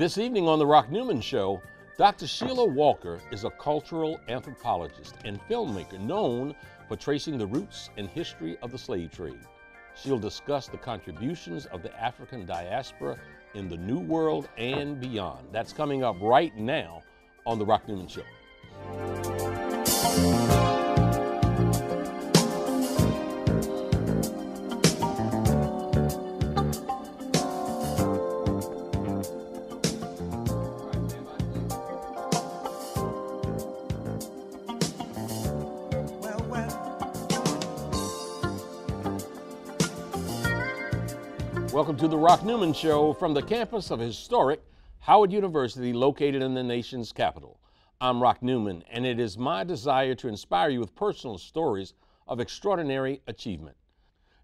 This evening on The Rock Newman Show, Dr. Sheila Walker is a cultural anthropologist and filmmaker known for tracing the roots and history of the slave trade. She'll discuss the contributions of the African diaspora in the New World and beyond. That's coming up right now on The Rock Newman Show. Welcome to The Rock Newman Show from the campus of historic Howard University located in the nation's capital. I'm Rock Newman, and it is my desire to inspire you with personal stories of extraordinary achievement.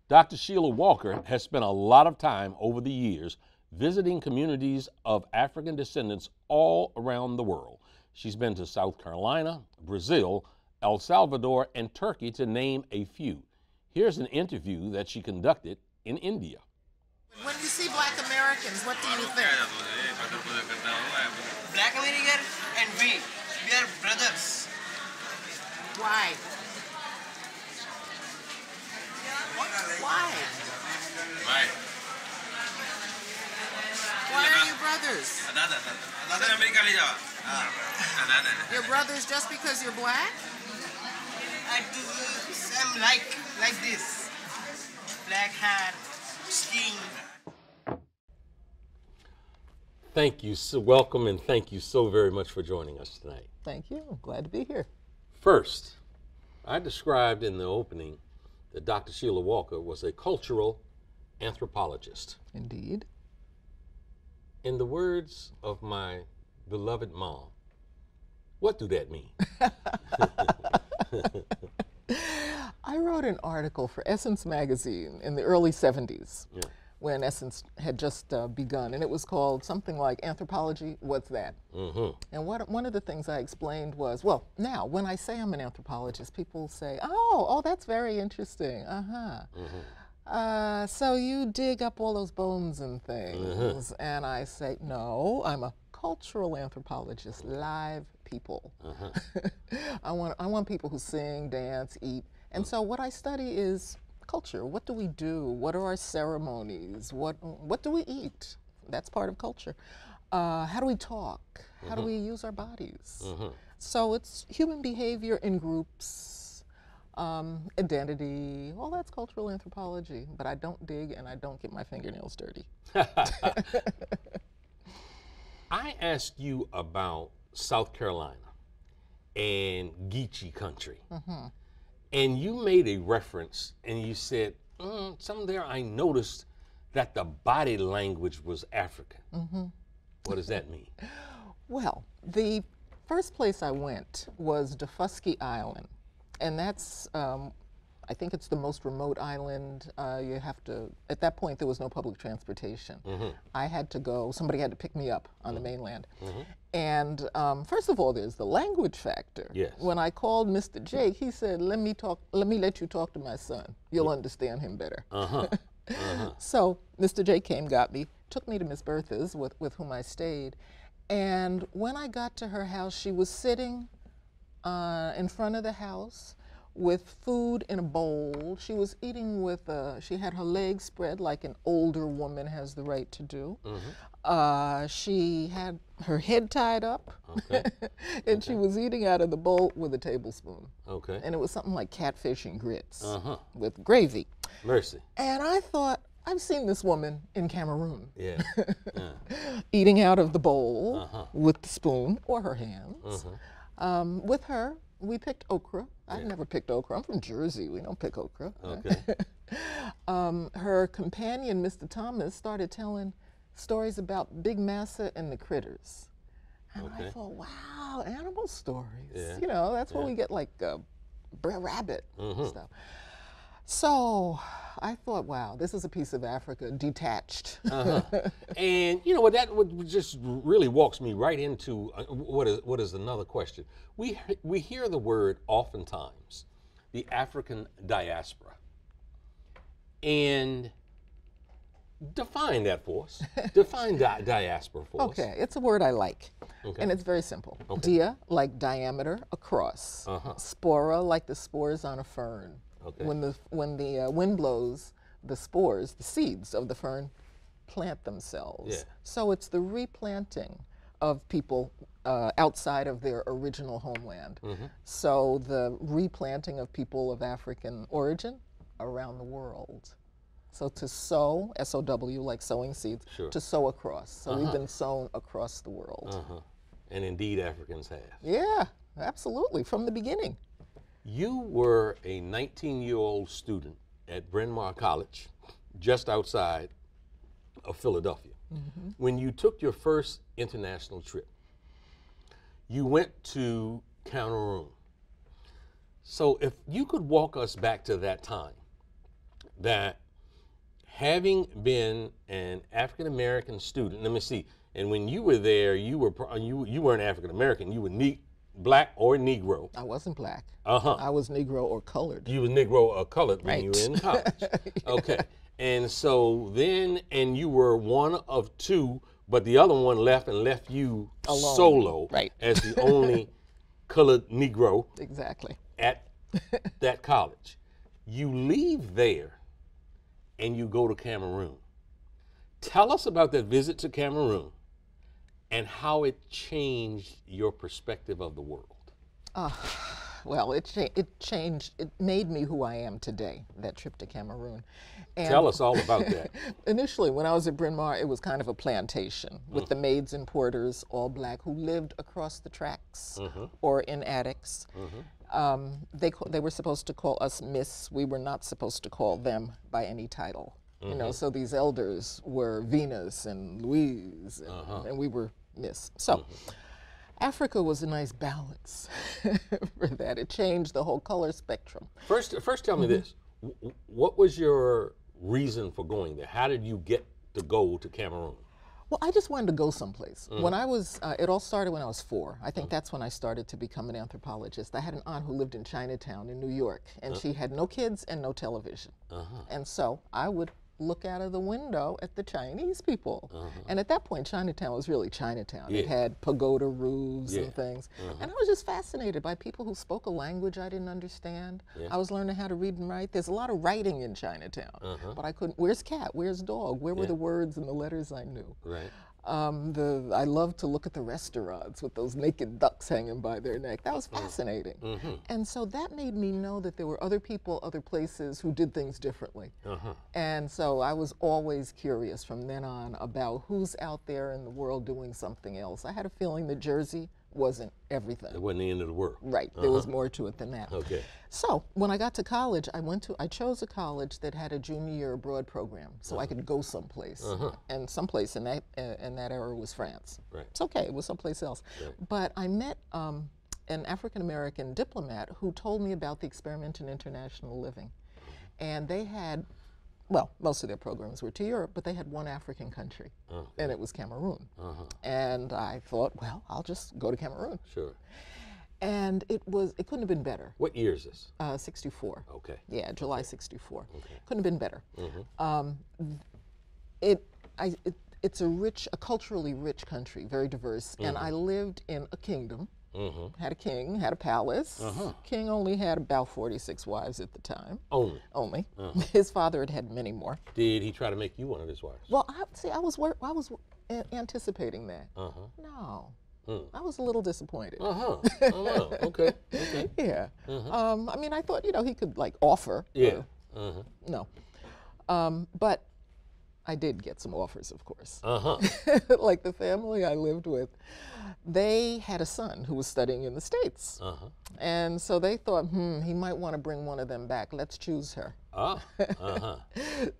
Dr. Sheila Walker has spent a lot of time over the years visiting communities of African descendants all around the world. She's been to South Carolina, Brazil, El Salvador, and Turkey, to name a few. Here's an interview that she conducted in India. When you see Black Americans, what do you think? Black Americans and we are brothers. Why? Why? Why? Why are you brothers? You're brothers just because you're black? I'm like this. Black hat, skin. Thank you. So welcome, and thank you so very much for joining us tonight. Thank you. I'm glad to be here. First, I described in the opening that Dr. Sheila Walker was a cultural anthropologist. Indeed. In the words of my beloved mom, what do that mean? I wrote an article for Essence Magazine in the early 70s. Yeah. When Essence had just begun, and it was called something like Anthropology, What's That? Mm-hmm. And one of the things I explained was, well, now, when I say I'm an anthropologist, people say, oh, that's very interesting, mm-hmm. So you dig up all those bones and things, mm-hmm. and I say, no, I'm a cultural anthropologist, live people. Mm-hmm. I want people who sing, dance, eat, and mm-hmm. so what I study is culture. What do we do? What are our ceremonies? What do we eat? That's part of culture. How do we talk? How mm-hmm. do we use our bodies? Mm-hmm. So it's human behavior in groups, identity, all that's cultural anthropology, but I don't dig and I don't get my fingernails dirty. I asked you about South Carolina and Geechee country. Mm-hmm. And you made a reference, and you said, something there I noticed that the body language was African. Mm-hmm. What does that mean? Well, the first place I went was Defusky Island, and that's, I think it's the most remote island. You have to, at that point, there was no public transportation. Mm-hmm. I had to go, somebody had to pick me up on mm-hmm. the mainland. Mm-hmm. And first of all, there's the language factor. Yes. When I called Mr. Jake, he said, let you talk to my son. You'll yeah. understand him better. Uh-huh. Uh-huh. So Mr. Jake came, got me, took me to Miss Bertha's with whom I stayed. And when I got to her house, she was sitting in front of the house with food in a bowl. She was eating with, she had her legs spread like an older woman has the right to do. Mm-hmm. She had her head tied up, okay. and okay. she was eating out of the bowl with a tablespoon. Okay. And it was something like catfish and grits uh-huh. with gravy. Mercy. And I thought, I've seen this woman in Cameroon. Yeah. Yeah. Eating out of the bowl uh-huh. with the spoon or her hands. Uh-huh. With her, we picked okra. I've yeah. never picked okra. I'm from Jersey. We don't pick okra. Okay. Her companion, Mr. Thomas, started telling stories about Big Massa and the critters. And okay. I thought, wow, animal stories. Yeah. You know, that's yeah. where we get like Brer Rabbit mm-hmm. and stuff. So I thought, wow, this is a piece of Africa detached. Uh-huh. And you know what, that would just really walks me right into what is another question. We hear the word oftentimes, the African diaspora. And Define that for us. Define diaspora for us. Okay, it's a word I like, and it's very simple. Dia, like diameter, across. Spora, like the spores on a fern. When the wind blows, the spores, the seeds of the fern, plant themselves. So it's the replanting of people outside of their original homeland. So the replanting of people of African origin around the world. So to sow, S-O-W, like sowing seeds, to sow across. So we've been sown across the world. And indeed Africans have. Yeah, absolutely, from the beginning. You were a 19-year-old student at Bryn Mawr College, just outside of Philadelphia. When you took your first international trip, you went to Cameroon. So if you could walk us back to that time, that having been an African-American student, let me see, and when you were there, you weren't African-American, you were black or Negro. I wasn't black. I was Negro or colored. You were Negro or colored when you were in college. Okay. And so then, and you were one of two, but the other one left and left you alone, solo, as the only colored Negro at that college. You leave there and you go to Cameroon. Tell us about that visit to Cameroon and how it changed your perspective of the world. Well, it made me who I am today, that trip to Cameroon. And tell us all about that. Initially, when I was at Bryn Mawr, it was kind of a plantation with the maids and porters, all black, who lived across the tracks or in attics. They were supposed to call us Miss. We were not supposed to call them by any title. You know, so these elders were Venus and Louise, and we were Miss. So. Africa was a nice balance for that. It changed the whole color spectrum. First tell me this. What was your reason for going there? How did you get to go to Cameroon? Well, I just wanted to go someplace. When I was, it all started when I was 4. I think that's when I started to become an anthropologist. I had an aunt who lived in Chinatown in New York, and she had no kids and no television. And so I would look out of the window at the Chinese people. And at that point, Chinatown was really Chinatown. It had pagoda roofs and things. And I was just fascinated by people who spoke a language I didn't understand. I was learning how to read and write. There's a lot of writing in Chinatown, but I couldn't, where's cat, where's dog? Where were the words and the letters I knew? I loved to look at the restaurants with those naked ducks hanging by their neck. That was fascinating. And so that made me know that there were other people, other places who did things differently. And so I was always curious from then on about who's out there in the world doing something else. I had a feeling that Jersey wasn't everything. It wasn't the end of the world. Right, there was more to it than that. So when I got to college, I chose a college that had a junior year abroad program, so I could go someplace. And someplace in that era was France. It's okay, it was someplace else. But I met an African-American diplomat who told me about the experiment in international living. And they had, well, most of their programs were to Europe, but they had one African country, and it was Cameroon. And I thought, well, I'll just go to Cameroon. And it couldn't have been better. What year is this? 64. Yeah, July 64. Couldn't have been better. It's a culturally rich country, very diverse, and I lived in a kingdom. Had a king, had a palace. King only had about 46 wives at the time. Only? Only. His father had had many more. Did he try to make you one of his wives? Well, I was anticipating that. No. I was a little disappointed. Okay. Yeah. I mean, I thought, you know, he could, like, offer. No. But I did get some offers, of course. Like the family I lived with, they had a son who was studying in the States. And so they thought, he might want to bring one of them back. Let's choose her.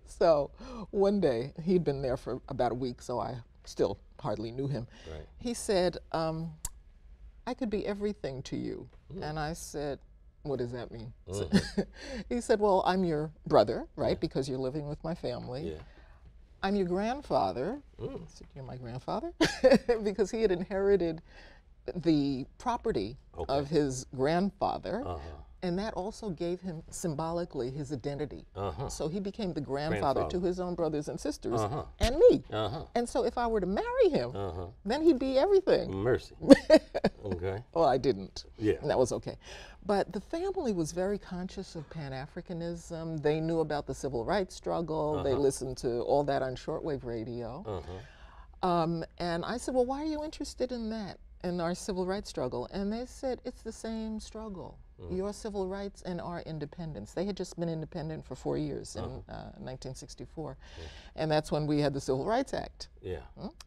So one day, he'd been there for about a week, so I still hardly knew him. He said, I could be everything to you. And I said, what does that mean? So he said, well, I'm your brother, because you're living with my family. I'm your grandfather. I said, you're my grandfather? Because he had inherited the property of his grandfather And that also gave him symbolically his identity. Uh-huh. So he became the grandfather to his own brothers and sisters and me. Uh-huh. And so if I were to marry him, then he'd be everything. Mercy. Okay. Well, I didn't. Yeah. And that was okay. But the family was very conscious of Pan-Africanism. They knew about the civil rights struggle. They listened to all that on shortwave radio. And I said, well, why are you interested in that, in our civil rights struggle? And they said, it's the same struggle. Your civil rights and our independence. They had just been independent for 4 years in 1964. And that's when we had the Civil Rights Act. Yeah.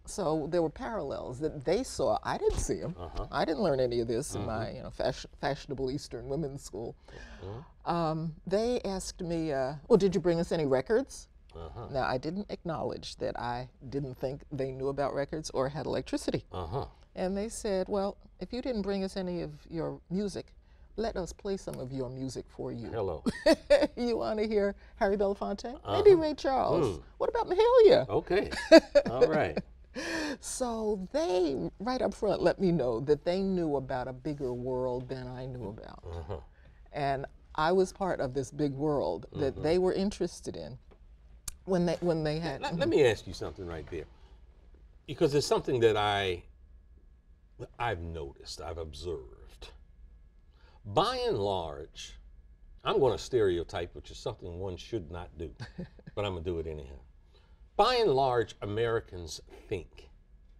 So there were parallels that they saw. I didn't see them. I didn't learn any of this in my fashionable Eastern women's school. They asked me, well, did you bring us any records? Now, I didn't acknowledge that I didn't think they knew about records or had electricity. And they said, well, if you didn't bring us any of your music, let us play some of your music for you. Hello. You want to hear Harry Belafonte? Maybe Ray Charles. What about Mahalia? Okay. All right. So they, right up front, let me know that they knew about a bigger world than I knew about. And I was part of this big world that they were interested in when they had... Let me ask you something right there. Because there's something that I've noticed, I've observed. By and large, I'm going to stereotype, which is something one should not do, but I'm going to do it anyhow. By and large, Americans think,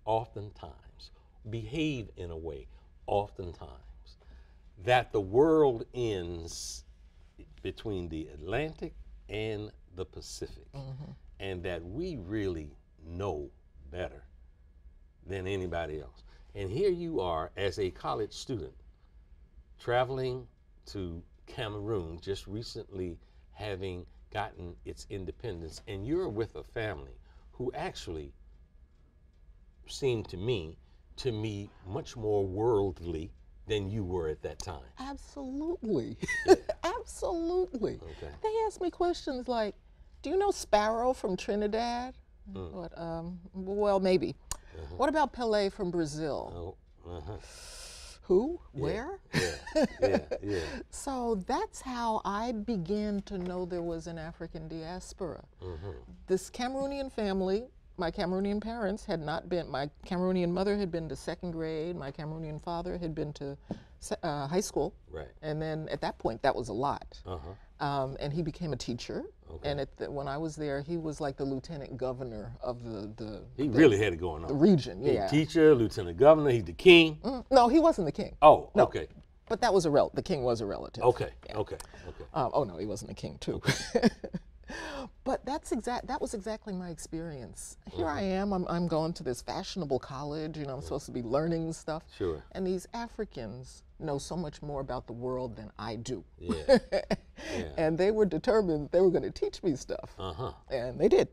oftentimes, behave in a way, oftentimes, that the world ends between the Atlantic and the Pacific, and that we really know better than anybody else. And here you are as a college student, traveling to Cameroon, just recently having gotten its independence, and you're with a family who actually seemed to me, much more worldly than you were at that time. Absolutely, absolutely. Okay. They asked me questions like, do you know Sparrow from Trinidad? What, well, maybe. What about Pelé from Brazil? Who? Yeah, where? Yeah. So that's how I began to know there was an African diaspora. This Cameroonian family, my Cameroonian parents had not been, my Cameroonian mother had been to second grade, my Cameroonian father had been to high school. Right. And then at that point, that was a lot. And he became a teacher. And at the, when I was there, he was like the lieutenant governor of the really had it going on. The region, yeah. Teacher, lieutenant governor, he's the king. No, he wasn't the king. Oh, no. Okay. But that was a relative. The king was a relative. Okay, yeah. Okay. Oh no, he wasn't a king too. But that's that was exactly my experience. Here I am, I'm going to this fashionable college, you know, I'm supposed to be learning stuff. Sure. And these Africans know so much more about the world than I do. Yeah. And they were determined they were going to teach me stuff. And they did.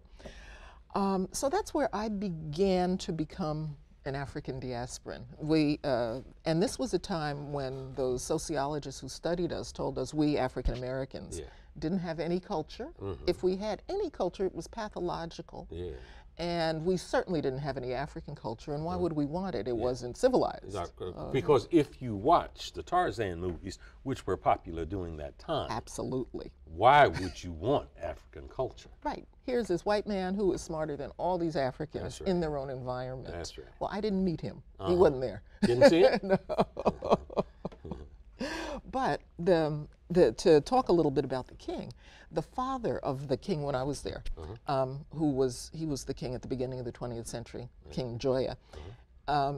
So that's where I began to become an African diasporan. We, and this was a time when those sociologists who studied us told us we African Americans didn't have any culture. If we had any culture, it was pathological. And we certainly didn't have any African culture, and why would we want it? It wasn't civilized. Because if you watch the Tarzan movies, which were popular during that time. Absolutely. Why would you want African culture? Right. Here's this white man who is smarter than all these Africans in their own environment. That's right. Well, I didn't meet him. He wasn't there. Didn't see him? No. But to talk a little bit about the king, the father of the king when I was there, he was the king at the beginning of the 20th century, King Joya.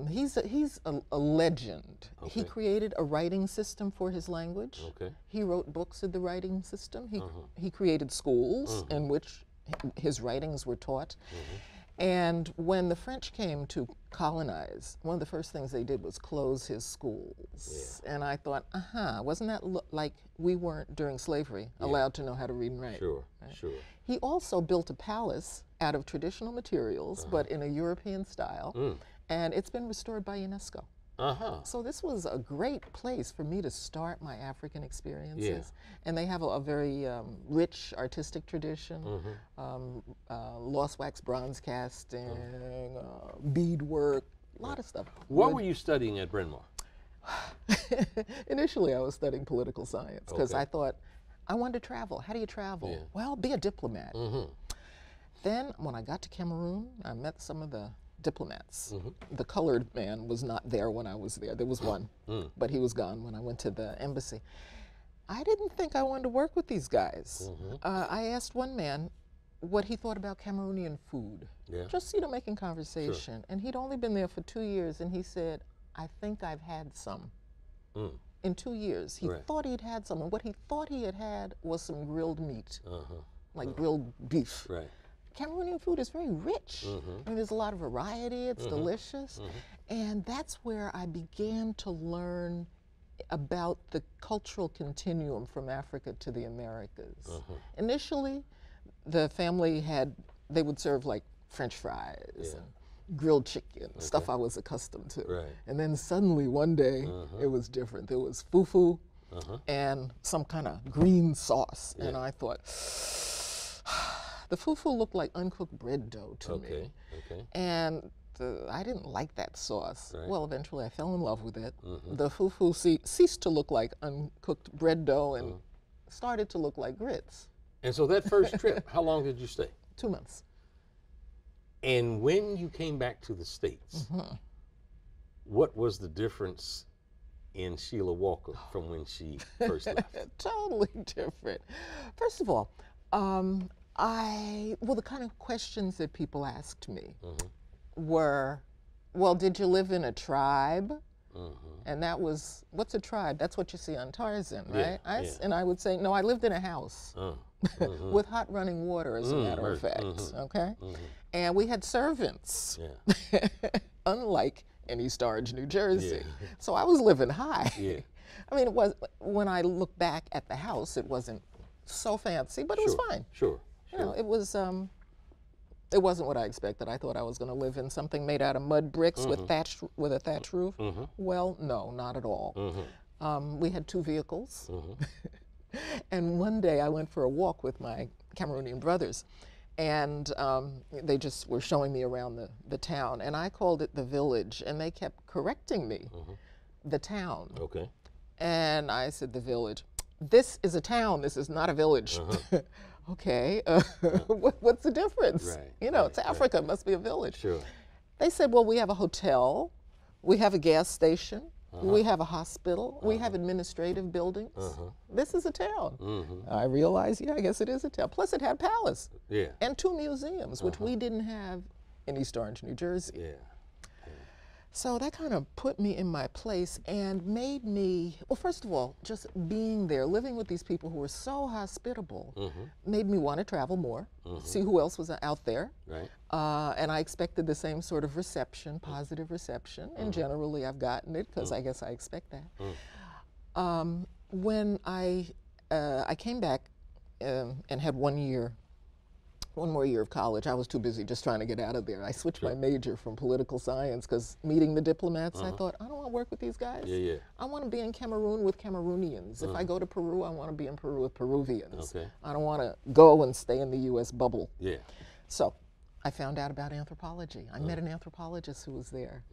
He's a legend. He created a writing system for his language. He wrote books in the writing system. He created schools in which his writings were taught. And when the French came to colonize, one of the first things they did was close his schools. And I thought, wasn't that like we weren't, during slavery, allowed to know how to read and write? Sure, right? He also built a palace out of traditional materials, but in a European style, and it's been restored by UNESCO. So this was a great place for me to start my African experiences. And they have a very rich artistic tradition, lost wax bronze casting, beadwork, a lot of stuff. What were you studying at Bryn Mawr? Initially, I was studying political science because I thought, I wanted to travel. How do you travel? Yeah. Well, be a diplomat. Mm-hmm. Then when I got to Cameroon, I met some of the diplomats. Mm-hmm. The colored man was not there when I was there. There was one, but he was gone when I went to the embassy. I didn't think I wanted to work with these guys. Mm-hmm. I asked one man what he thought about Cameroonian food. Yeah. Just, you know, making conversation. Sure. And he'd only been there for 2 years, and he said, I think I've had some. Mm. In 2 years, he thought he'd had some, and what he thought he had had was some grilled meat, like grilled beef. Right. Cameroonian food is very rich. I mean, there's a lot of variety. It's delicious. And that's where I began to learn about the cultural continuum from Africa to the Americas. Initially, the family had, they would serve like French fries and grilled chicken, stuff I was accustomed to. And then suddenly one day, it was different. There was fufu and some kind of green sauce. And I thought, the fufu looked like uncooked bread dough to me. And I didn't like that sauce. Well, eventually I fell in love with it. The fufu ceased to look like uncooked bread dough and started to look like grits. And so that first trip, how long did you stay? 2 months. And when you came back to the States, what was the difference in Sheila Walker from when she first left? Totally different. First of all, well, the kind of questions that people asked me were, well, did you live in a tribe? And that was, what's a tribe? That's what you see on Tarzan, right? And I would say, no, I lived in a house with hot running water, as a matter of fact, okay? And we had servants, unlike in East Orange, New Jersey. So I was living high. I mean, it was, when I look back at the house, it wasn't so fancy, but it was fine. You know, it was, it wasn't what I expected. I thought I was going to live in something made out of mud bricks with a thatched roof. Well, no, not at all. We had 2 vehicles. And one day I went for a walk with my Cameroonian brothers, and they just were showing me around the town, and I called it the village, and they kept correcting me, the town. And I said, the village. This is a town, this is not a village. Okay, what's the difference? You know, it's Africa, it must be a village. They said, well, we have a hotel, we have a gas station, we have a hospital, we have administrative buildings. This is a town. I realized, yeah, I guess it is a town. Plus it had a palace and 2 museums, which we didn't have in East Orange, New Jersey. So that kind of put me in my place and made me, well, first of all, just being there, living with these people who were so hospitable, made me want to travel more, see who else was out there. And I expected the same sort of reception, positive reception, and generally I've gotten it because I guess I expect that. When I came back and had one more year of college, I was too busy just trying to get out of there. I switched my major from political science because meeting the diplomats, I thought, I don't want to work with these guys. I want to be in Cameroon with Cameroonians. If I go to Peru, I want to be in Peru with Peruvians. I don't want to go and stay in the U.S. bubble. So I found out about anthropology. I met an anthropologist who was there,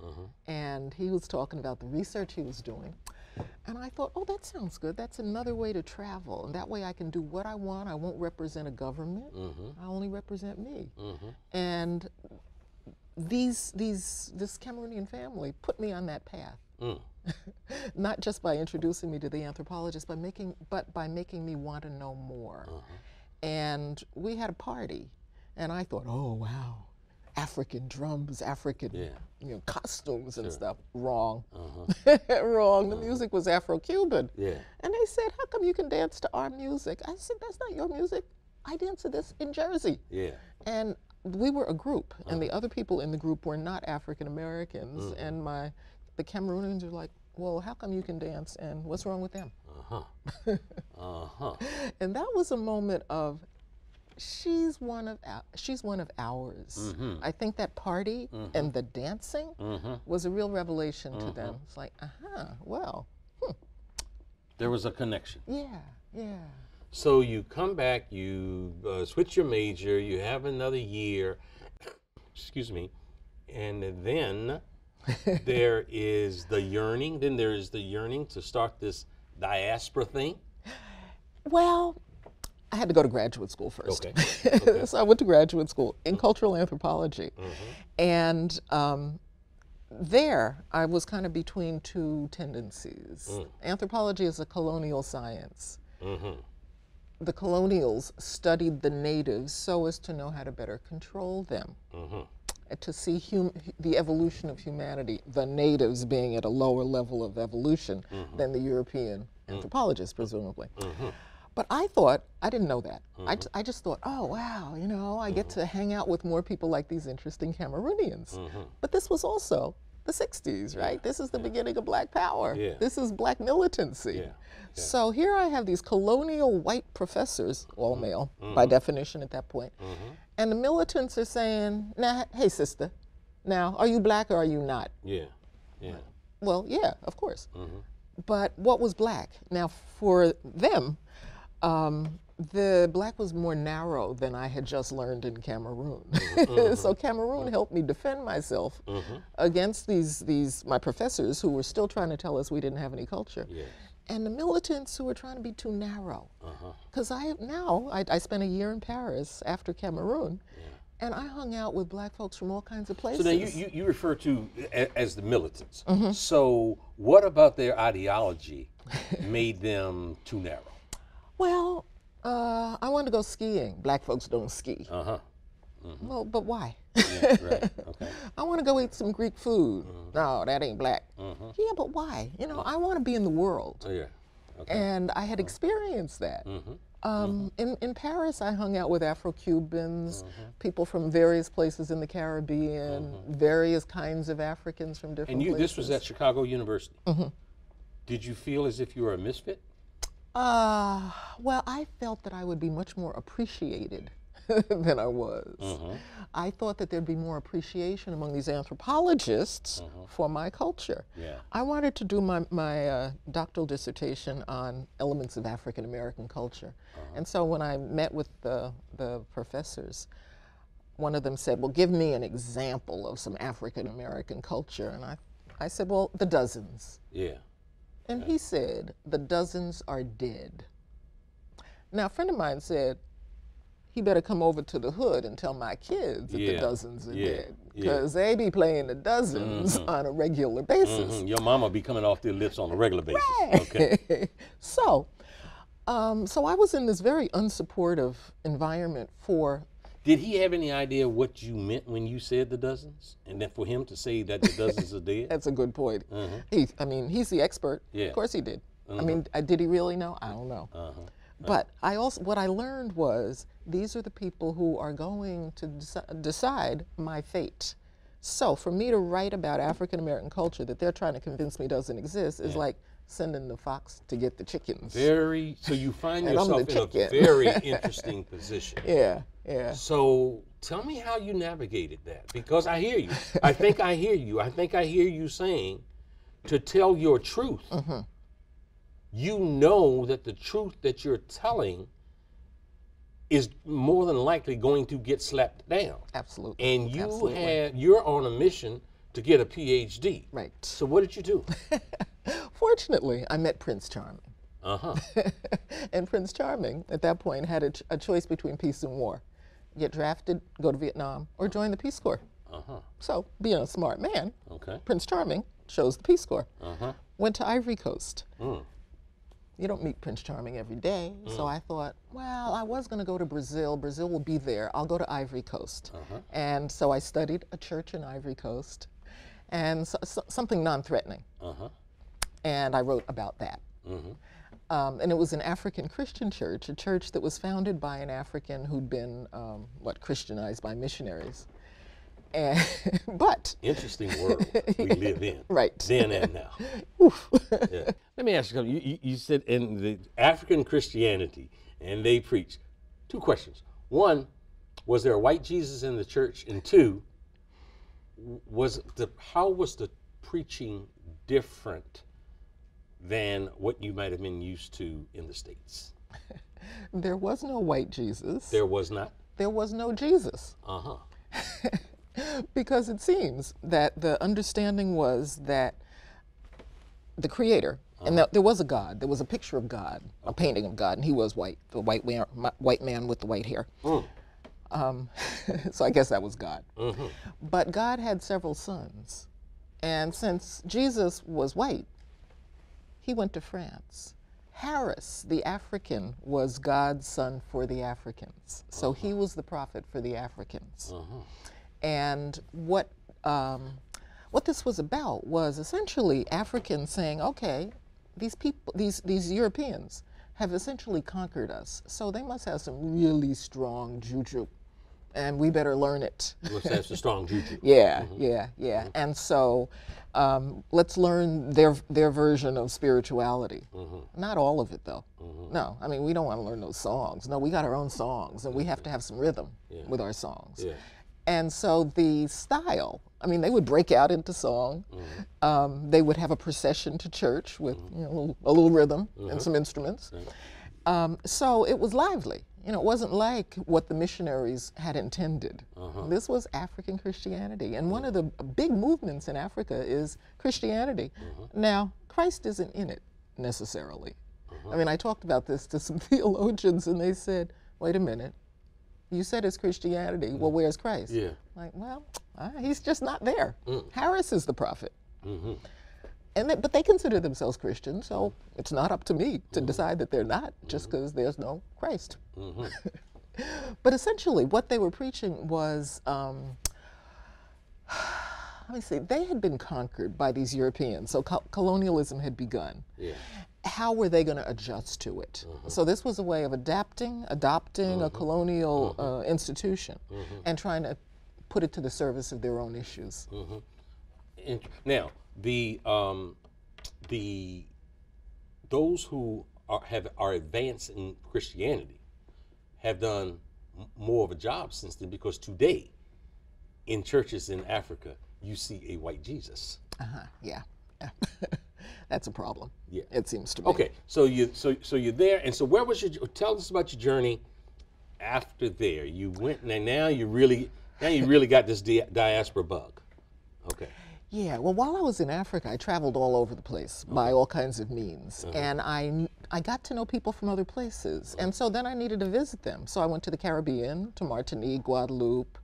and he was talking about the research he was doing. And I thought, oh, that sounds good. That's another way to travel. And that way I can do what I want. I won't represent a government. I only represent me. And this Cameroonian family put me on that path. Not just by introducing me to the anthropologist, but by making me want to know more. And we had a party. And I thought, oh, wow. African drums, African you know, costumes and stuff. Wrong. Wrong. The music was Afro-Cuban. And they said, how come you can dance to our music? I said, that's not your music. I dance to this in Jersey. And we were a group, and the other people in the group were not African-Americans, and the Cameroonians were like, well, how come you can dance, and what's wrong with them? And that was a moment of, she's one of ours. I think that party and the dancing was a real revelation to them. It's like, well. There was a connection. So you come back, you switch your major, you have another year, excuse me, and then There is the yearning. Then there is the yearning to start this diaspora thing. Well, I had to go to graduate school first. Okay. Okay. So I went to graduate school in cultural anthropology. And there I was kind of between two tendencies. Anthropology is a colonial science. The colonials studied the natives so as to know how to better control them, to see the evolution of humanity, the natives being at a lower level of evolution than the European anthropologists, presumably. But I thought, I didn't know that. I just thought, oh, wow, you know, I get to hang out with more people like these interesting Cameroonians. But this was also the 60s, right? This is the beginning of Black Power. This is Black militancy. So here I have these colonial white professors, all male, by definition at that point. And the militants are saying, "Now, hey, sister, now, are you Black or are you not?" Well, yeah, of course. But what was Black? Now, for them, the Black was more narrow than I had just learned in Cameroon. So Cameroon helped me defend myself against my professors who were still trying to tell us we didn't have any culture. And the militants who were trying to be too narrow. Because I spent a year in Paris after Cameroon, and I hung out with Black folks from all kinds of places. So now you refer to as the militants. So what about their ideology made them too narrow? Well, I wanted to go skiing. Black folks don't ski. Well, but why? I want to go eat some Greek food. No, that ain't Black. Yeah, but why? You know, I want to be in the world. And I had experienced that. In Paris, I hung out with Afro-Cubans, people from various places in the Caribbean, various kinds of Africans from different places. And this was at Chicago University. Did you feel as if you were a misfit? Well, I felt that I would be much more appreciated than I was. I thought that there'd be more appreciation among these anthropologists for my culture. I wanted to do my doctoral dissertation on elements of African American culture. And so when I met with the professors, one of them said, "Well, give me an example of some African American culture." And I said, "Well, the dozens." And he said, "The dozens are dead." Now, a friend of mine said, "He better come over to the hood and tell my kids that the dozens are dead, because they be playing the dozens on a regular basis." Your mama be coming off the lips on a regular basis. Okay. So I was in this very unsupportive environment for. Did he have any idea what you meant when you said the dozens, and then for him to say that the dozens are dead? That's a good point. I mean, he's the expert. Of course he did. I mean, did he really know? I don't know. But I also, what I learned was these are the people who are going to decide my fate. So for me to write about African American culture that they're trying to convince me doesn't exist is like sending the fox to get the chickens. So you find yourself in a very interesting position. So tell me how you navigated that, because I hear you. I think I hear you saying to tell your truth. You know that the truth that you're telling is more than likely going to get slapped down. Absolutely. And you you're on a mission to get a PhD. Right. So what did you do? Fortunately, I met Prince Charming. And Prince Charming, at that point, had a choice between peace and war. Get drafted, go to Vietnam, or join the Peace Corps. So, being a smart man, Prince Charming chose the Peace Corps. Went to Ivory Coast. You don't meet Prince Charming every day, so I thought, well, I was going to go to Brazil. Brazil will be there. I'll go to Ivory Coast. And so I studied a church in Ivory Coast, and something non-threatening. And I wrote about that. And it was an African Christian church, a church that was founded by an African who'd been, Christianized by missionaries. Interesting world we live in. Then and now. Let me ask you something. You said in the African Christianity, and they preach. Two questions. One, was there a white Jesus in the church? And two, how was the preaching different than what you might have been used to in the States? There was no white Jesus. There was not? There was no Jesus. Because it seems that the understanding was that the creator, and there was a God, there was a picture of God, a painting of God, and he was white, the white man with the white hair. Mm. So I guess that was God. Mm-hmm. But God had several sons. And since Jesus was white, he went to France. Harris, the African, was God's son for the Africans. So he was the prophet for the Africans. Mm-hmm. And what this was about was essentially Africans saying, okay, these people, these Europeans have essentially conquered us, so they must have some really strong juju, and we better learn it. That's the strong juju. Yeah, mm-hmm. yeah. Mm-hmm. And so let's learn their version of spirituality. Mm-hmm. Not all of it, though. Mm-hmm. No, I mean, we don't want to learn those songs. No, we got our own songs, and we have to have some rhythm with our songs. Yeah. And so the style, I mean, they would break out into song. Mm-hmm. They would have a procession to church with mm-hmm. you know, a little rhythm mm-hmm. and some instruments. Mm-hmm. So it was lively. You know, it wasn't like what the missionaries had intended. Uh-huh. This was African Christianity. And mm-hmm. one of the big movements in Africa is Christianity. Mm-hmm. Now, Christ isn't in it necessarily. Mm-hmm. I mean, I talked about this to some theologians and they said, wait a minute. You said it's Christianity. Well, where's Christ? Yeah. Like, well, he's just not there. Mm. Harris is the prophet. Mm-hmm. And but they consider themselves Christian, so it's not up to me to mm-hmm. decide that they're not mm-hmm. just because there's no Christ. Mm-hmm. But essentially, what they were preaching was, let me see, they had been conquered by these Europeans, so colonialism had begun. Yeah. How were they going to adjust to it? Mm-hmm. So this was a way of adopting mm-hmm. a colonial mm-hmm. Institution mm-hmm. and trying to put it to the service of their own issues. Mm-hmm. Now, those who are advanced in Christianity have done more of a job since then, because today in churches in Africa, you see a white Jesus. Uh-huh, yeah. That's a problem. Yeah, it seems to me. Okay, so you're there, and so where was your? Tell us about your journey after there. You went, and now you really got this diaspora bug. Okay. Yeah. Well, while I was in Africa, I traveled all over the place by all kinds of means, and I got to know people from other places, and so then I needed to visit them. So I went to the Caribbean, to Martinique, Guadeloupe.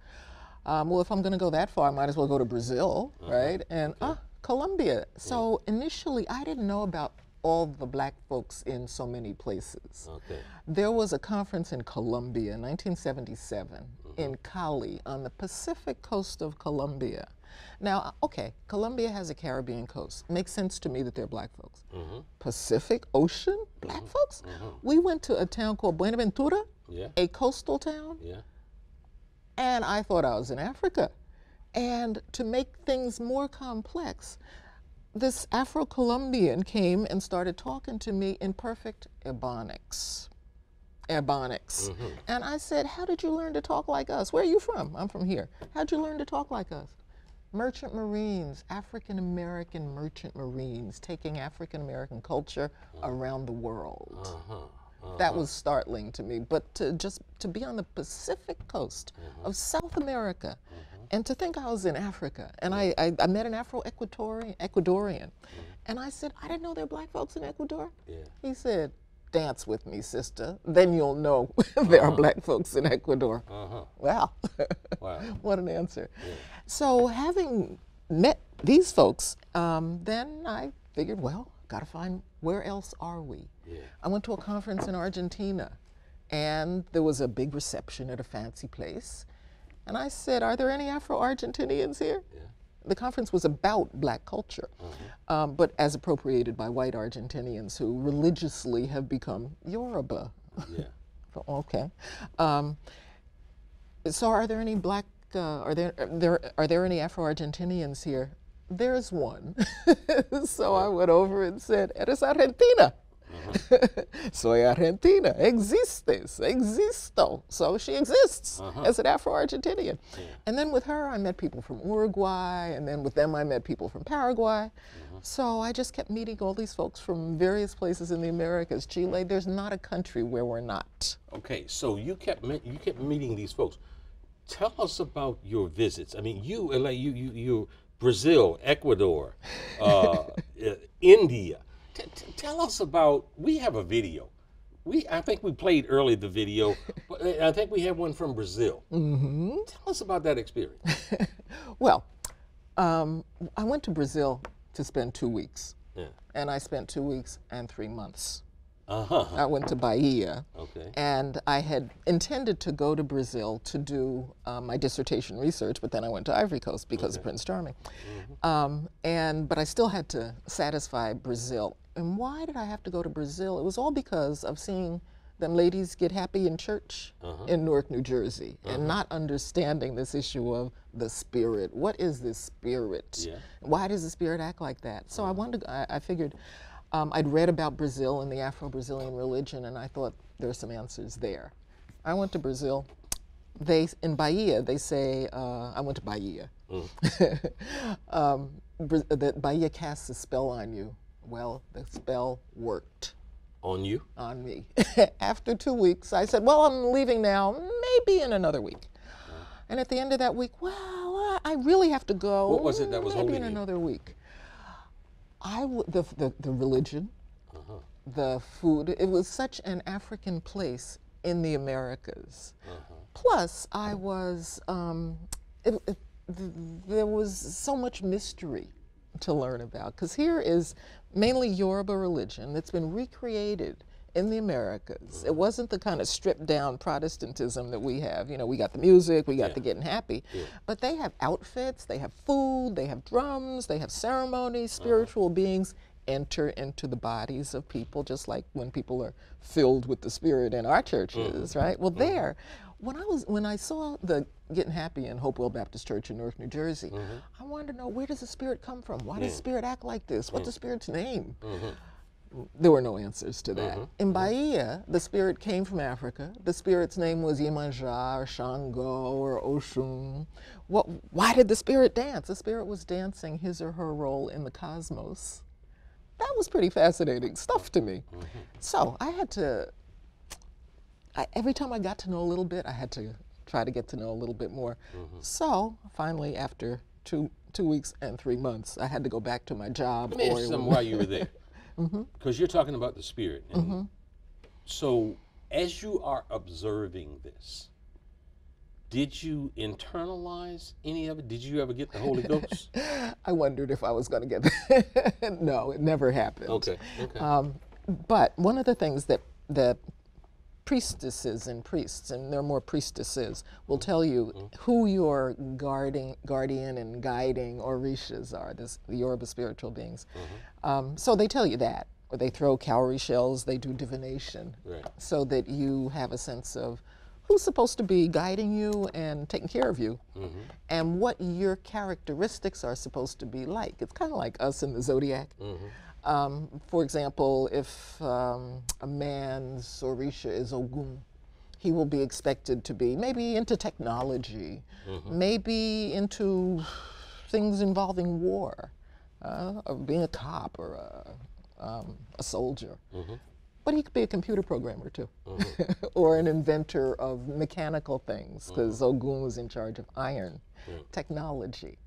Well, if I'm going to go that far, I might as well go to Brazil, right? And Colombia. So initially, I didn't know about all the black folks in so many places. Okay. There was a conference in Colombia in 1977 in Cali on the Pacific coast of Colombia. Now, okay, Colombia has a Caribbean coast. Makes sense to me that they're black folks. Mm-hmm. Pacific Ocean, black folks? Mm-hmm. We went to a town called Buenaventura, a coastal town, and I thought I was in Africa. And to make things more complex, this Afro-Colombian came and started talking to me in perfect Ebonics. Mm-hmm. And I said, how did you learn to talk like us? Where are you from? I'm from here. How'd you learn to talk like us? Merchant Marines, African-American merchant Marines, taking African-American culture around the world. That was startling to me, but to be on the Pacific coast of South America and to think I was in Africa, and I met an Afro-Ecuadorian, and I said, I didn't know there were black folks in Ecuador. Yeah. He said, dance with me, sister, then you'll know there are black folks in Ecuador. Wow. Wow. What an answer. Yeah. So having met these folks, then I figured, well, gotta find where else are we? Yeah. I went to a conference in Argentina, and there was a big reception at a fancy place. And I said, are there any Afro-Argentinians here? Yeah. The conference was about black culture, but as appropriated by white Argentinians who religiously have become Yoruba. Yeah. Okay. So are there any black, are there any Afro-Argentinians here? There's one. So I went over and said, eres Argentina. Soy Argentina, existes, existo. So she exists as an Afro-Argentinian. Yeah. And then with her, I met people from Uruguay, and then with them, I met people from Paraguay. So I just kept meeting all these folks from various places in the Americas. Chile, there's not a country where we're not. Okay, so you kept meeting these folks. Tell us about your visits. I mean, you Brazil, Ecuador, India. Tell us about, we have a video. I think we played early the video, but I think we have one from Brazil. Mm-hmm. Tell us about that experience. Well, I went to Brazil to spend 2 weeks. Yeah. And I spent 2 weeks and 3 months. Uh-huh. I went to Bahia. Okay. And I had intended to go to Brazil to do my dissertation research, but then I went to Ivory Coast because of Prince Charming. Mm-hmm. But I still had to satisfy Brazil. And why did I have to go to Brazil? It was all because of seeing them ladies get happy in church in Newark, New Jersey, and not understanding this issue of the spirit. What is this spirit? Yeah. Why does the spirit act like that? So I figured, I'd read about Brazil and the Afro-Brazilian religion, and I thought there are some answers there. I went to Brazil. In Bahia, they say, I went to Bahia. Mm. Bahia casts a spell on you. Well, the spell worked. On you? On me. After 2 weeks, I said, well, I'm leaving now, maybe in another week. And at the end of that week, well, I really have to go. What was it that was holding you? Maybe in another week. The religion, the food, it was such an African place in the Americas. Plus, I was, there was so much mystery to learn about, because here is mainly Yoruba religion that's been recreated in the Americas. It wasn't the kind of stripped down Protestantism that we have. You know, we got the music, we got the getting happy, but they have outfits, they have food, they have drums, they have ceremonies, spiritual beings enter into the bodies of people, just like when people are filled with the spirit in our churches, right? Well, there, when I saw the Getting Happy in Hopewell Baptist Church in Newark, New Jersey, I wanted to know, where does the spirit come from? Why does spirit act like this? What's the spirit's name? There were no answers to that. In Bahia, the spirit came from Africa. The spirit's name was Iemanjá or Shango or Oshun. Why did the spirit dance? The spirit was dancing his or her role in the cosmos. That was pretty fascinating stuff to me. So I had to, every time I got to know a little bit, I had to try to get to know a little bit more. So finally, after two weeks and 3 months, I had to go back to my job. Let me ask them why you were there. Because you're talking about the spirit. And so as you are observing this, did you internalize any of it? Did you ever get the Holy Ghost? I wondered if I was going to get that. No, it never happened. Okay. But one of the things that the priestesses and priests, and there are more priestesses, will tell you who your guardian and guiding orishas are, the Yoruba spiritual beings. So they tell you that, or they throw cowrie shells, they do divination, so that you have a sense of who's supposed to be guiding you and taking care of you, and what your characteristics are supposed to be like. It's kind of like us in the zodiac. For example, if a man's orisha is Ogun, he will be expected to be maybe into technology, maybe into things involving war, or being a cop or a soldier. But he could be a computer programmer too, or an inventor of mechanical things, because Ogun was in charge of iron, technology.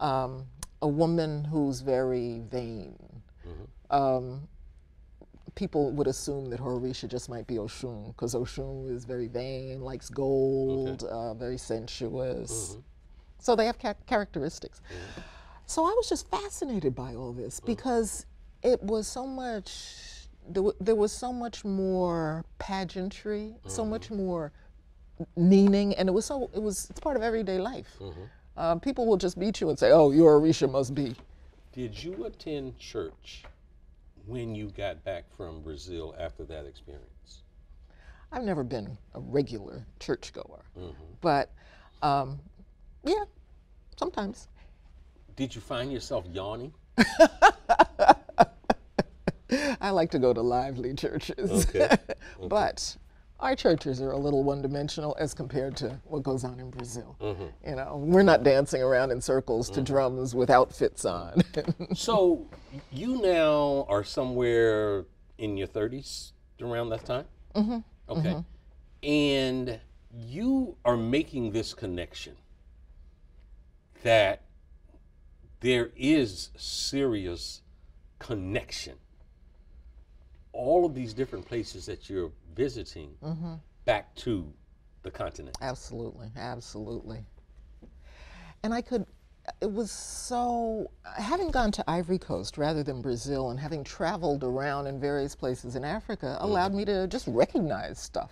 A woman who's very vain. People would assume that her orisha just might be Oshun, because Oshun is very vain, likes gold, very sensuous. So they have characteristics. So I was just fascinated by all this, because it was so much. There was so much more pageantry, so much more meaning, and it's part of everyday life. People will just meet you and say, "Oh, your orisha must be." Did you attend church when you got back from Brazil after that experience? I've never been a regular churchgoer, but yeah, sometimes. Did you find yourself yawning? I like to go to lively churches, but our churches are a little one-dimensional as compared to what goes on in Brazil. You know, we're not dancing around in circles to drums with outfits on. So you now are somewhere in your 30s around that time? And you are making this connection that there is serious connection. All of these different places that you're visiting back to the continent. Absolutely, absolutely. And I could, it was so, having gone to Ivory Coast rather than Brazil and having traveled around in various places in Africa allowed me to just recognize stuff.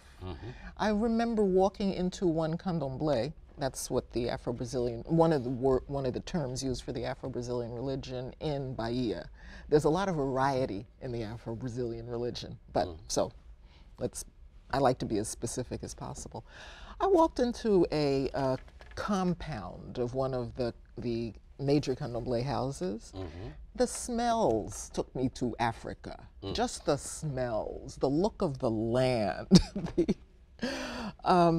I remember walking into one candomblé, that's what the Afro-Brazilian, one of the terms used for the Afro-Brazilian religion in Bahia. There's a lot of variety in the Afro-Brazilian religion, but so let's, I like to be as specific as possible. I walked into a compound of one of the major candomblé houses. The smells took me to Africa. Just the smells, the look of the land.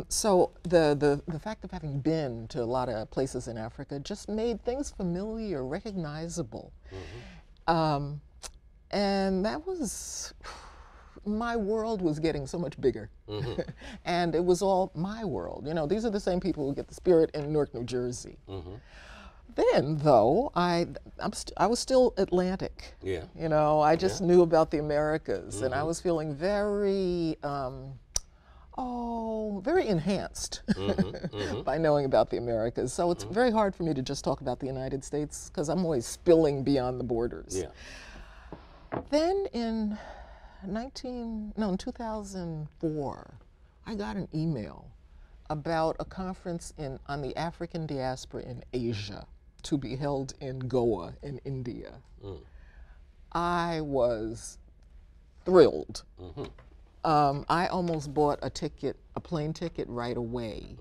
So the fact of having been to a lot of places in Africa just made things familiar, recognizable. And that was, my world was getting so much bigger. And it was all my world. You know, these are the same people who get the spirit in Newark, New Jersey. Then, though, I was still Atlantic. Yeah. You know, I just knew about the Americas, and I was feeling very, very enhanced by knowing about the Americas. So it's very hard for me to just talk about the United States because I'm always spilling beyond the borders. Then in 2004, I got an email about a conference on the African diaspora in Asia to be held in Goa in India. I was thrilled. I almost bought a plane ticket right away,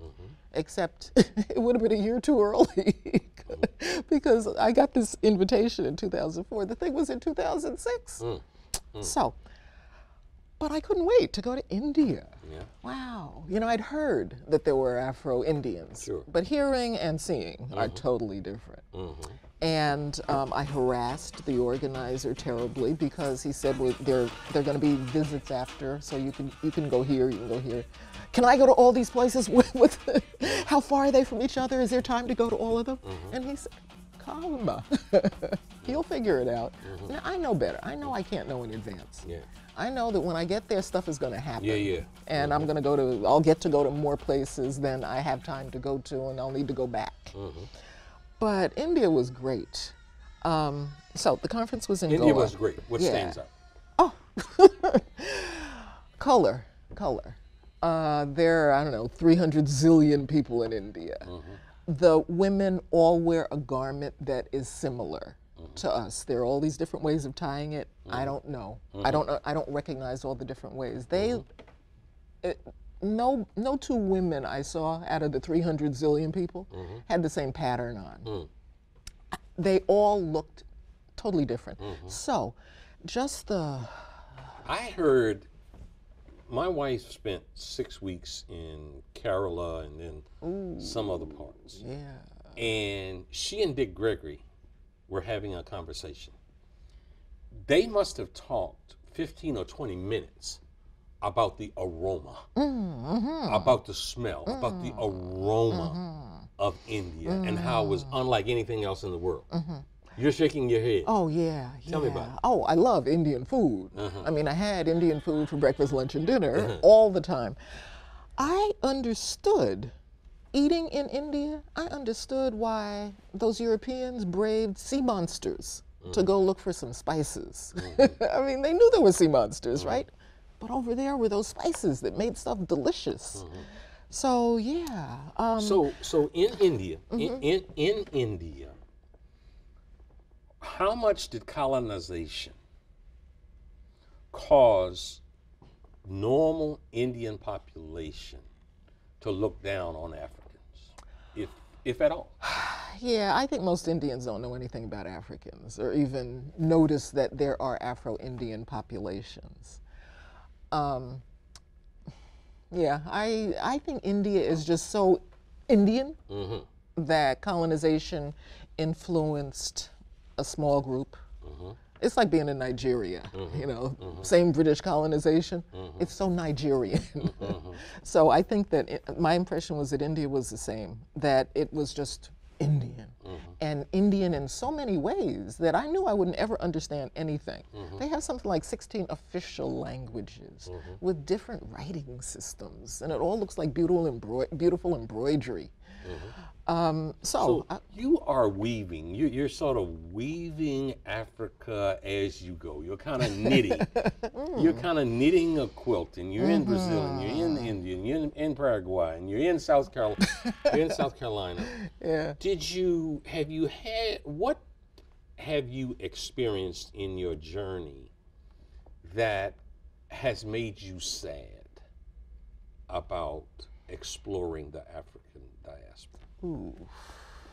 except it would have been a year too early because I got this invitation in 2004. The thing was in 2006. So, but I couldn't wait to go to India. Wow. You know, I'd heard that there were Afro-Indians, but hearing and seeing are totally different. And I harassed the organizer terribly because he said, well, there are going to be visits after, so you can go here, you can go here. Can I go to all these places? How far are they from each other? Is there time to go to all of them? And he said, calma, he'll figure it out. Now, I know better. I know I can't know in advance. I know that when I get there, stuff is going to happen. And I'm going to I'll get to go to more places than I have time to go to, and I'll need to go back. But India was great. So the conference was in Goa. India was great. What stands out? Oh, color. There are, I don't know, 300 zillion people in India. The women all wear a garment that is similar to us. There are all these different ways of tying it. I don't know. I don't recognize all the different ways. They, no two women I saw out of the 300 zillion people had the same pattern on. They all looked totally different. So, just the... I heard, my wife spent 6 weeks in Kerala and then some other parts. And she and Dick Gregory were having a conversation. They must have talked 15 or 20 minutes about the aroma, about the smell, about the aroma of India and how it was unlike anything else in the world. You're shaking your head. Oh, yeah. Tell me about it. Oh, I love Indian food. I mean, I had Indian food for breakfast, lunch, and dinner all the time. I understood, eating in India, I understood why those Europeans braved sea monsters to go look for some spices. I mean, they knew there were sea monsters, right? But over there were those spices that made stuff delicious. So, yeah. So in India, in India, how much did colonization cause normal Indian population to look down on Africans, if at all? Yeah, I think most Indians don't know anything about Africans or even notice that there are Afro-Indian populations. Yeah, I think India is just so Indian that colonization influenced a small group. It's like being in Nigeria, you know, same British colonization. It's so Nigerian. So I think that my impression was that India was the same, that it was just Indian, and Indian in so many ways that I knew I wouldn't ever understand anything. They have something like 16 official languages with different writing systems, and it all looks like beautiful embroidery. So you are weaving. You're sort of weaving Africa as you go. You're kind of knitting. You're kind of knitting a quilt, and you're in Brazil, and you're in India, and you're in Paraguay, and you're in South Carolina. Yeah. What have you experienced in your journey that has made you sad about exploring the African diaspora? Ooh.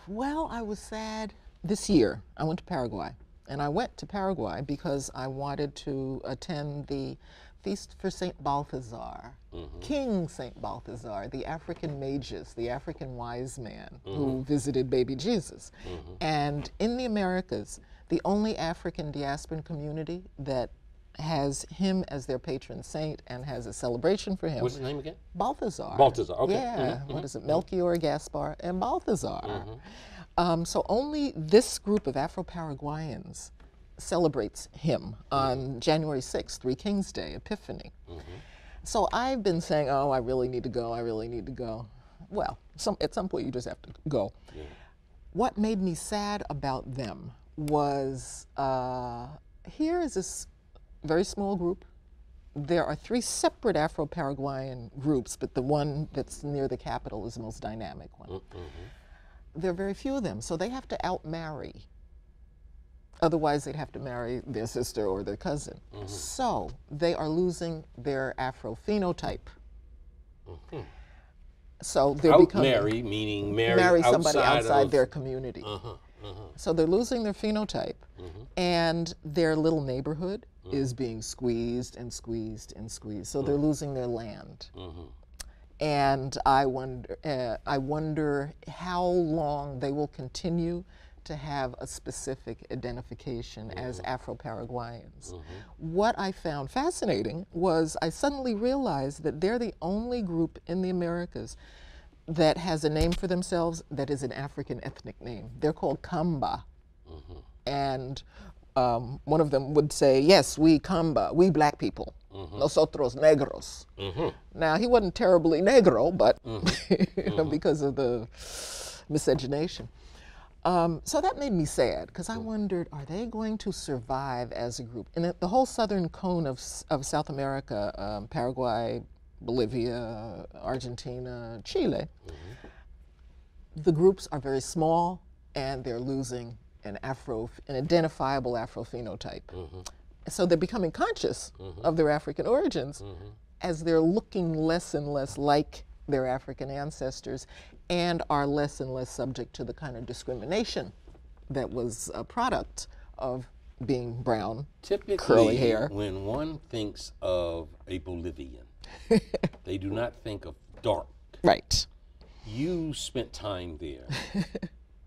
Well, I was sad this year. I went to Paraguay, and I went to Paraguay because I wanted to attend the Feast for St. Balthazar, King St. Balthazar, the African magus, the African wise man who visited baby Jesus. And in the Americas, the only African diasporan community that has him as their patron saint and has a celebration for him. What's his name again? Balthazar. Balthazar, okay. Yeah, what is it, Melchior, Gaspar, and Balthazar. So only this group of Afro-Paraguayans celebrates him on January 6th, Three Kings Day, Epiphany. So I've been saying, oh, I really need to go, I really need to go. Well, at some point you just have to go. What made me sad about them was, here is this very small group. There are three separate Afro-Paraguayan groups, but the one that's near the capital is the most dynamic one. There are very few of them, so they have to out-marry. Otherwise, they'd have to marry their sister or their cousin. So they are losing their Afro phenotype. So they're becoming— out-marry, meaning marry somebody outside their community. So they're losing their phenotype, and their little neighborhood is being squeezed and squeezed and squeezed. So they're losing their land. And I wonder how long they will continue to have a specific identification as Afro-Paraguayans. What I found fascinating was I suddenly realized that they're the only group in the Americas that has a name for themselves that is an African ethnic name. They're called Kamba. And one of them would say, yes, we Kamba, we black people, nosotros negros. Now, he wasn't terribly negro, but you know, because of the miscegenation. So that made me sad, because I wondered, are they going to survive as a group? And the whole southern cone of South America, Paraguay, Bolivia, Argentina, Chile, the groups are very small, and they're losing an identifiable Afro phenotype. So they're becoming conscious of their African origins as they're looking less and less like their African ancestors and are less and less subject to the kind of discrimination that was a product of being brown, typically curly hair. When one thinks of a Bolivian, they do not think of dark. Right. You spent time there.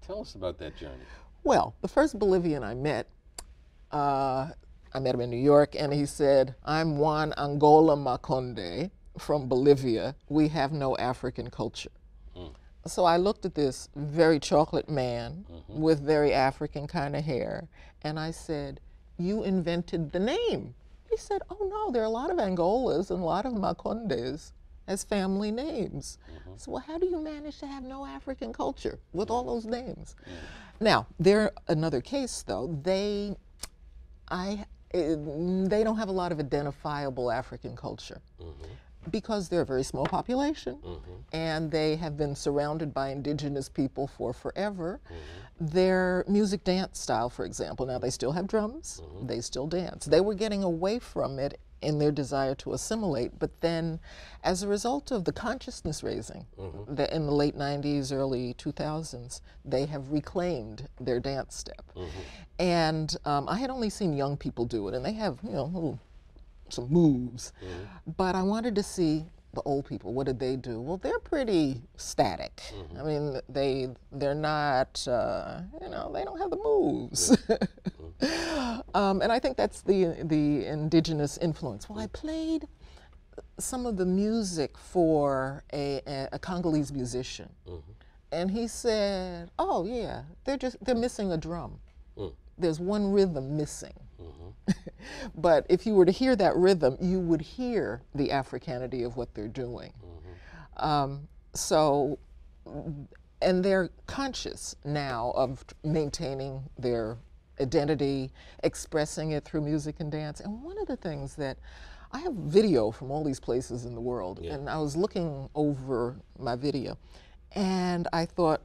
Tell us about that journey. Well, the first Bolivian I met him in New York, and he said, I'm Juan Angola Maconde from Bolivia. We have no African culture. So I looked at this very chocolate man with very African kind of hair, and I said, you invented the name. He said, oh no, there are a lot of Angolas and a lot of Macondes as family names. So well, how do you manage to have no African culture with all those names? Now, they're another case though. They don't have a lot of identifiable African culture because they're a very small population and they have been surrounded by indigenous people for forever. Their music dance style, for example, now they still have drums, they still dance. They were getting away from it in their desire to assimilate, but then as a result of the consciousness raising that in the late 90s, early 2000s, they have reclaimed their dance step. And I had only seen young people do it, and they have, you know, some moves, but I wanted to see the old people. What did they do? Well, they're pretty static. I mean, they're not, you know, they don't have the moves. And I think that's the indigenous influence. Well, I played some of the music for a Congolese musician, mm-hmm. and he said, "Oh yeah, they're missing a drum. Mm. There's one rhythm missing." Mm-hmm. But if you were to hear that rhythm, you would hear the Africanity of what they're doing. Mm-hmm. And they're conscious now of maintaining their identity, expressing it through music and dance. And one of the things that I have video from all these places in the world, yeah. and I was looking over my video, and I thought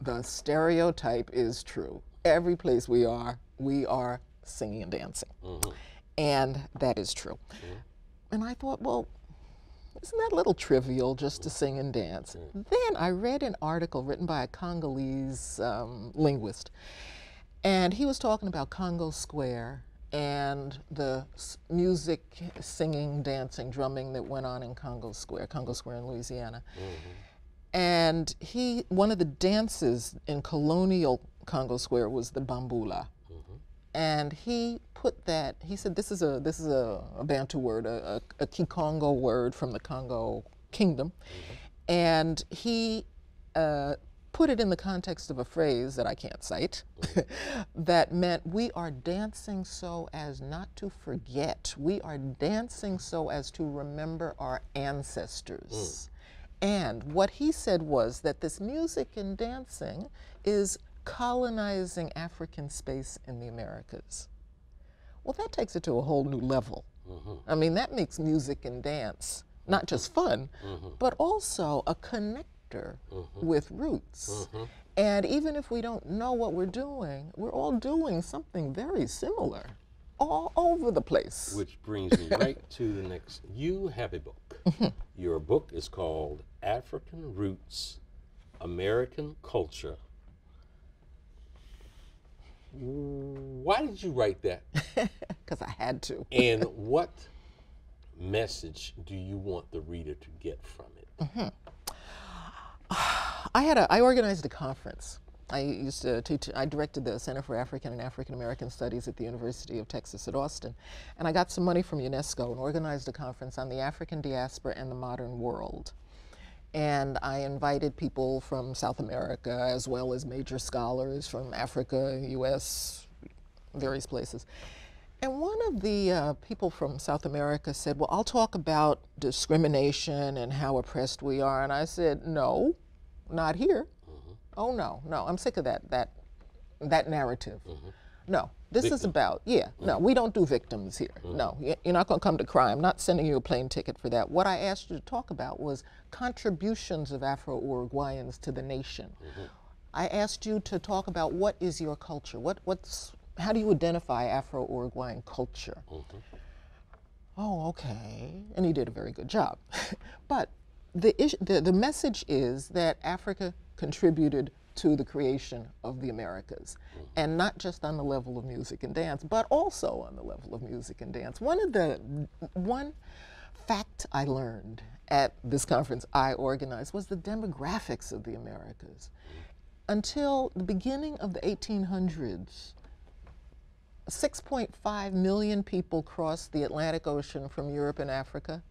the stereotype is true. Every place we are singing and dancing, mm-hmm. and that is true. Mm-hmm. And I thought, well, isn't that a little trivial just to sing and dance? Mm-hmm. Then I read an article written by a Congolese linguist, and he was talking about Congo Square and the music, singing, dancing, drumming that went on in Congo Square in Louisiana. Mm-hmm. And he, one of the dances in colonial Congo Square was the bambula. Mm-hmm. And he put that, he said, this is a Bantu word, a Kikongo word from the Congo Kingdom. Mm-hmm. And he put it in the context of a phrase that I can't cite, that meant we are dancing so as not to forget. We are dancing so as to remember our ancestors. Mm. And what he said was that this music and dancing is colonizing African space in the Americas. Well, that takes it to a whole new level. Mm-hmm. I mean, that makes music and dance not just fun, mm-hmm. but also a connector mm-hmm. with roots. Mm-hmm. And even if we don't know what we're doing, we're all doing something very similar all over the place. Which brings me right to the next. You have a book. Mm-hmm. Your book is called African Roots, American Culture. Why did you write that? Because I had to. And what message do you want the reader to get from it? Mm-hmm. I organized a conference. I used to teach, I directed the Center for African and African American Studies at the University of Texas at Austin. And I got some money from UNESCO and organized a conference on the African diaspora and the modern world. And I invited people from South America as well as major scholars from Africa, US, various places. And one of the people from South America said, well, I'll talk about discrimination and how oppressed we are. And I said, no, not here. Mm-hmm. Oh, no, no, I'm sick of that narrative. Mm-hmm. No, this is about, yeah, mm-hmm. no, we don't do victims here. Mm-hmm. No, you're not gonna come to crime. I'm not sending you a plane ticket for that. What I asked you to talk about was contributions of Afro-Uruguayans to the nation. Mm-hmm. I asked you to talk about what is your culture? How do you identify Afro-Uruguayan culture? Mm-hmm. Oh, okay. And he did a very good job. But the message is that Africa contributed to the creation of the Americas, mm-hmm. and not just on the level of music and dance, but also on the level of music and dance. One fact I learned at this conference I organized was the demographics of the Americas. Until the beginning of the 1800s, 6.5 million people crossed the Atlantic Ocean from Europe and Africa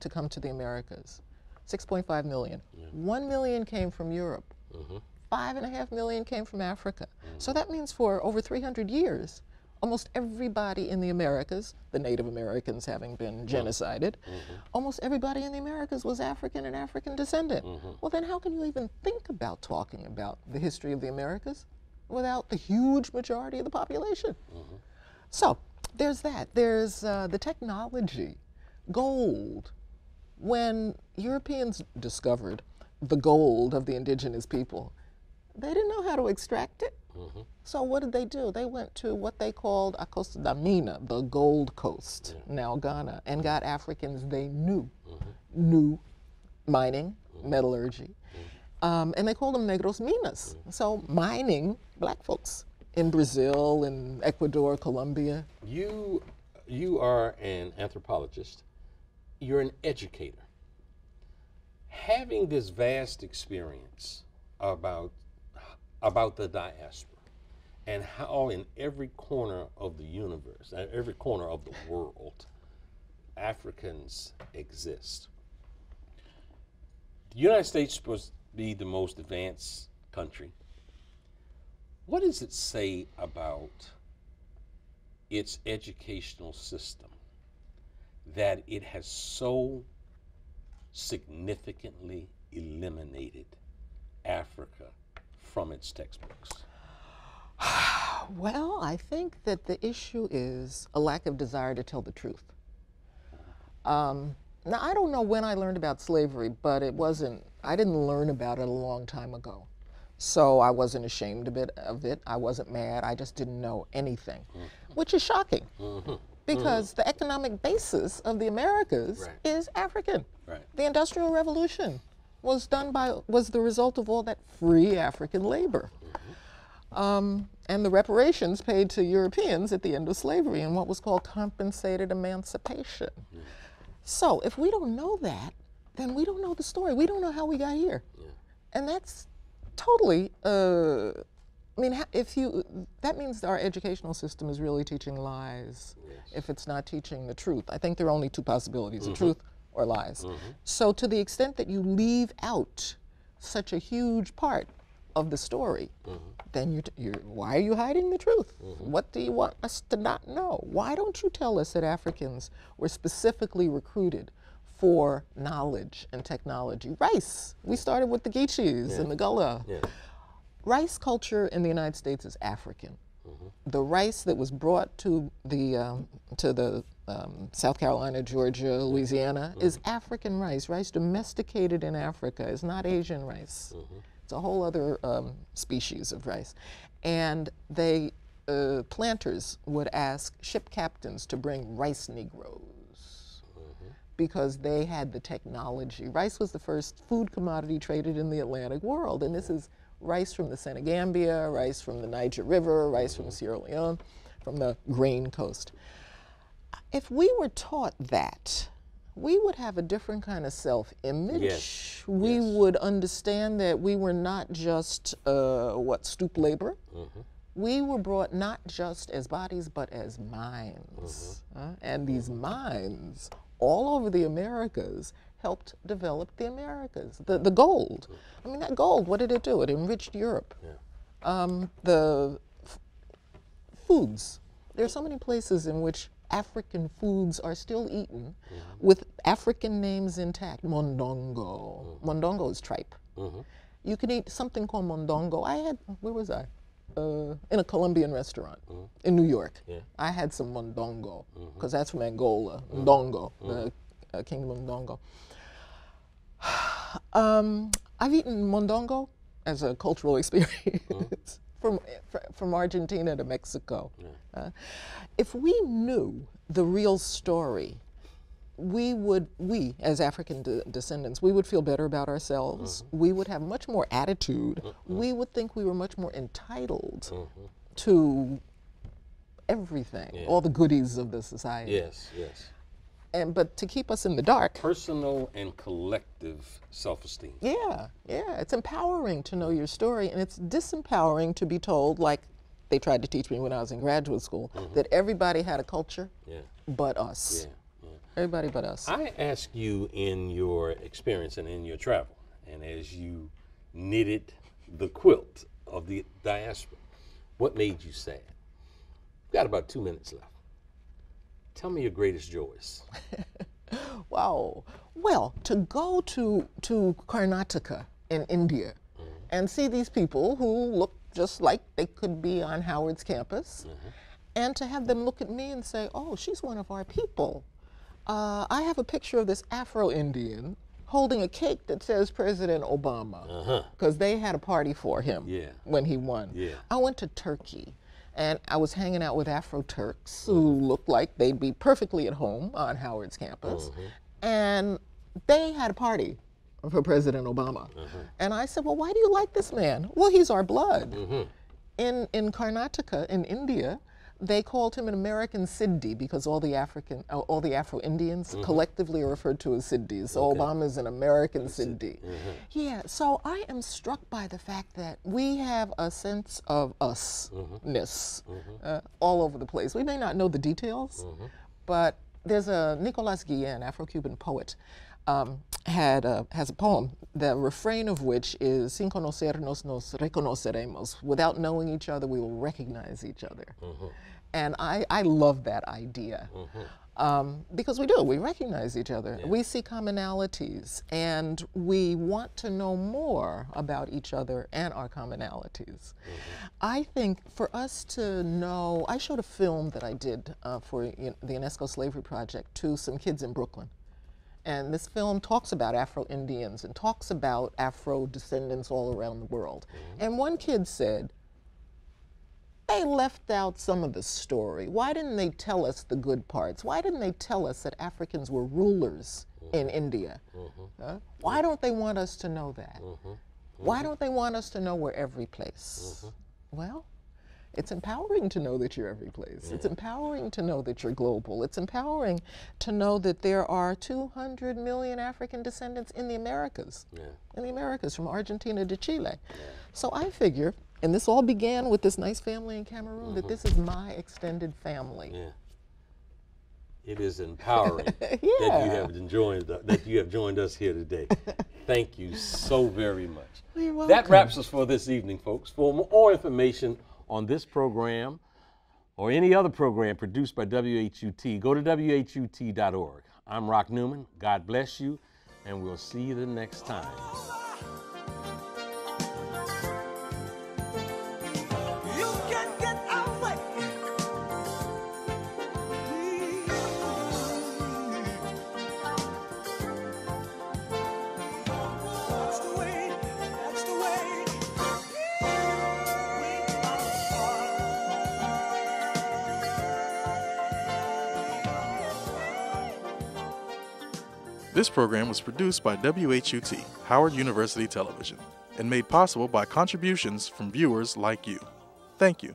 to come to the Americas. 6.5 million. Yeah. 1 million came from Europe. Mm-hmm. 5.5 million came from Africa. Mm-hmm. So that means for over 300 years, almost everybody in the Americas, the Native Americans having been genocided, mm-hmm. almost everybody in the Americas was African and African descendant. Mm-hmm. Well, then how can you even think about talking about the history of the Americas without the huge majority of the population? Mm-hmm. So there's that. There's the technology, gold. When Europeans discovered the gold of the indigenous people, they didn't know how to extract it. Mm-hmm. So what did they do? They went to what they called a Costa da Mina, the Gold Coast, yeah. now Ghana, and got Africans they knew, mm-hmm. knew mining, mm-hmm. metallurgy. Mm-hmm. And they call them Negros Minas, mm-hmm. so mining black folks in Brazil, in Ecuador, Colombia. You are an anthropologist. You're an educator. Having this vast experience about the diaspora and how in every corner of the universe, and every corner of the world, Africans exist. The United States is supposed to be the most advanced country. What does it say about its educational system that it has so significantly eliminated Africa from its textbooks? Well, I think that the issue is a lack of desire to tell the truth. Now, I don't know when I learned about slavery, but it wasn't, I didn't learn about it a long time ago. So I wasn't ashamed of it. I wasn't mad. I just didn't know anything, which is shocking because the economic basis of the Americas is African. The Industrial Revolution was done by, was the result of all that free African labor. And the reparations paid to Europeans at the end of slavery in what was called compensated emancipation. So if we don't know that, then we don't know the story. We don't know how we got here. And that's totally, I mean, that means our educational system is really teaching lies if it's not teaching the truth. I think there are only two possibilities, the truth or lies. So to the extent that you leave out such a huge part of the story, then why are you hiding the truth? What do you want us to not know? Why don't you tell us that Africans were specifically recruited for knowledge and technology? Rice, we started with the Geechees and the Goa. Rice culture in the United States is African. The rice that was brought to the South Carolina, Georgia, Louisiana is African rice. Rice domesticated in Africa is not Asian rice. It's a whole other species of rice. And they, planters would ask ship captains to bring rice Negroes because they had the technology. Rice was the first food commodity traded in the Atlantic world. And this is rice from the Senegambia, rice from the Niger River, rice from Sierra Leone, from the grain coast. If we were taught that, we would have a different kind of self-image. We would understand that we were not just, stoop labor. We were brought not just as bodies, but as minds. And these minds all over the Americas helped develop the Americas. The gold, I mean, that gold, what did it do? It enriched Europe. The foods, there are so many places in which African foods are still eaten with African names intact. Mondongo. Mondongo is tripe. You can eat something called mondongo. I had, where was I? In a Colombian restaurant in New York. I had some mondongo, because that's from Angola. Mondongo, the Kingdom of Mondongo. I've eaten mondongo as a cultural experience. From Argentina to Mexico. If we knew the real story, we as African descendants, we would feel better about ourselves. We would have much more attitude. We would think we were much more entitled to everything, all the goodies of the society. But to keep us in the dark. Personal and collective self-esteem. It's empowering to know your story, and it's disempowering to be told, like they tried to teach me when I was in graduate school, that everybody had a culture but us. Everybody but us. I ask you, in your experience and in your travel, and as you knitted the quilt of the diaspora, what made you sad? We've got about 2 minutes left. Tell me your greatest joys. Wow. Well, to go to Karnataka in India and see these people who look just like they could be on Howard's campus, and to have them look at me and say, oh, she's one of our people. I have a picture of this Afro-Indian holding a cake that says President Obama, because they had a party for him when he won. I went to Turkey. And I was hanging out with Afro-Turks who looked like they'd be perfectly at home on Howard's campus. And they had a party for President Obama. And I said, well, why do you like this man? Well, he's our blood. In Karnataka, in India, They called him an American Siddi because all the African, all the Afro-Indians collectively are referred to as Siddis. So Obama's an American Siddi. Yeah, so I am struck by the fact that we have a sense of us-ness all over the place. We may not know the details, but there's a Nicolas Guillen, Afro-Cuban poet, has a poem, the refrain of which is, sin conocernos nos reconoceremos. Without knowing each other, we will recognize each other. And I love that idea. Because we do, we recognize each other. Yeah. We see commonalities, and we want to know more about each other and our commonalities. I think for us to know, I showed a film that I did for the UNESCO Slavery Project to some kids in Brooklyn. And this film talks about Afro-Indians and talks about Afro-descendants all around the world. And one kid said, they left out some of the story. Why didn't they tell us the good parts? Why didn't they tell us that Africans were rulers in India? Why don't they want us to know that? Why don't they want us to know we're every place? Well, it's empowering to know that you're every place. It's empowering to know that you're global. It's empowering to know that there are 200 million African descendants in the Americas, from Argentina to Chile. So I figure, and this all began with this nice family in Cameroon, that this is my extended family. It is empowering that you have joined us here today. Thank you so very much. You're welcome. That wraps us for this evening, folks. For more information on this program or any other program produced by WHUT, go to WHUT.org. I'm Rock Newman. God bless you, and we'll see you the next time. This program was produced by WHUT, Howard University Television, and made possible by contributions from viewers like you. Thank you.